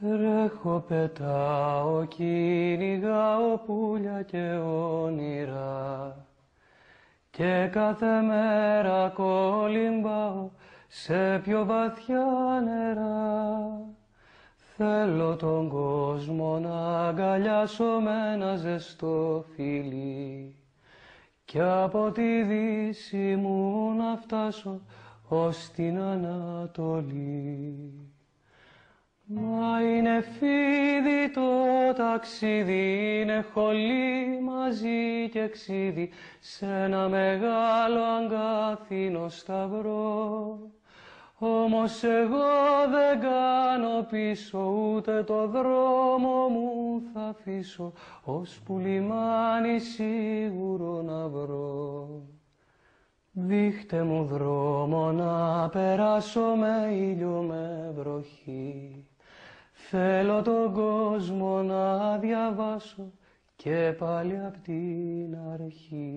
Τρέχω, πετάω, κυνηγάω πουλιά και όνειρα και κάθε μέρα κολυμπάω σε πιο βαθιά νερά. Θέλω τον κόσμο να αγκαλιάσω με ένα ζεστό φιλί κι από τη δύση μου να φτάσω ως την Ανατολή. Μα είναι φίδι το ταξίδι, είναι χολή μαζί και ξίδι σ' ένα μεγάλο αγκάθινο σταυρό. Όμως εγώ δεν κάνω πίσω, ούτε το δρόμο μου θα αφήσω, ώσπου λιμάνι σίγουρο να βρω. Δείχτε μου δρόμο να περάσω με ήλιο, με βροχή. Θέλω τον κόσμο να διαβάσω και πάλι απ' την αρχή.